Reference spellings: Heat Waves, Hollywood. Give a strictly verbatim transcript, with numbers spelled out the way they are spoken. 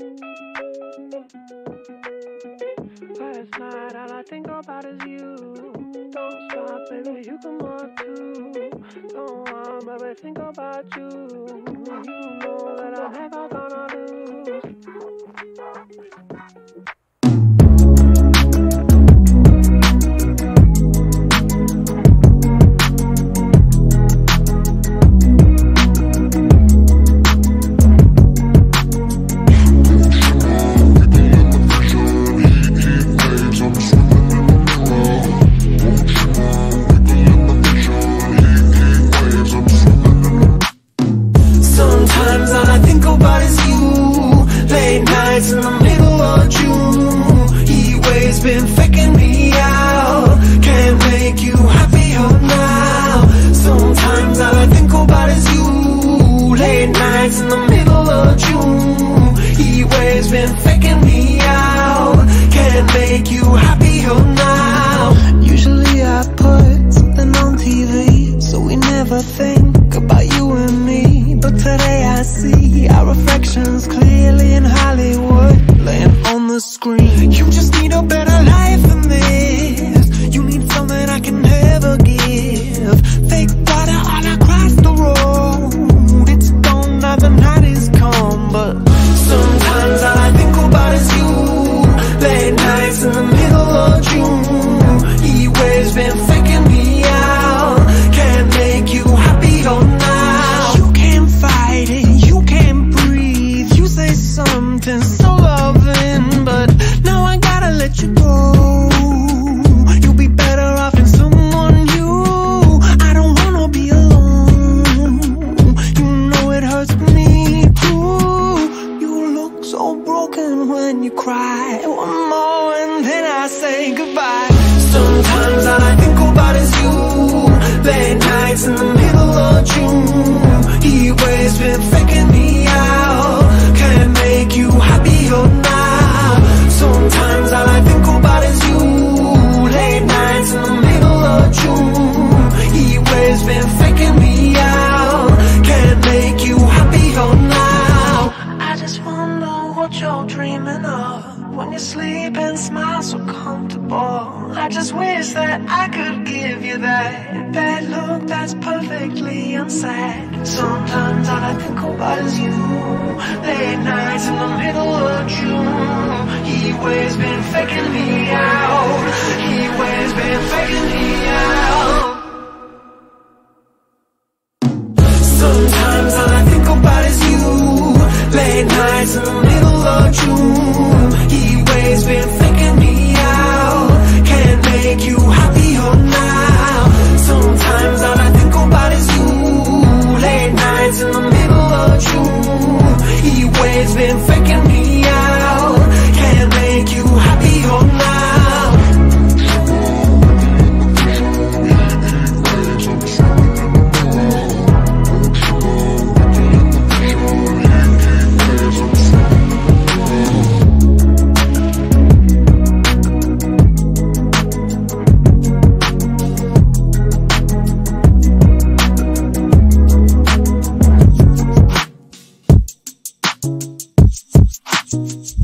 Last night, all I think about is you. Don't stop, baby, you come on too. Don't want, baby, think about you. You know that I never gonna lose. Sometimes all I think about is you. Late nights in the middle of June. Heat waves been faking me out. Can't make you happier now. Sometimes all I think about is you. Late nights in the middle of June. Heat waves been faking me out. Can't make you happier now. Usually I put something on T V, so we never think about you and me. But today I see our reflections clearly in Hollywood, laying on the screen. You just need a better life than this. You need something I can never give. Fake water all across the road. It's gone now, the night is come. But sometimes all I think about is you. Late nights in the middle of June. Heat waves been faking me out. Can't make you happy all night. You can't breathe. You say something so loving, but now I gotta let you go. You'll be better off in someone new. I don't wanna be alone. You know it hurts me too. You look so broken when you cry. One more and then I say goodbye. Sometimes all I think about is you. Late nights in the middle of June. Heat waves been faking me out. Can't make you happier now. Sometimes all I think about is you. Late nights in the middle of June. Heat waves been faking me out. Can't make you happier now. I just wonder what you're dreaming of. When you sleep and smile so comfortable. I just wish that I could give you that. That look that's perfectly unsaid. Sometimes all I think about is you. Late nights in the middle of June. Heat waves been faking me out. Heat waves been faking me out. Sometimes all I think about is you. Late nights in the middle of June. Heat waves been faking me out. Can't make you happier now. Sometimes all I think about is you. Late nights in the middle of June. Heat waves been faking me out. Can't make you happy all night. Thank you.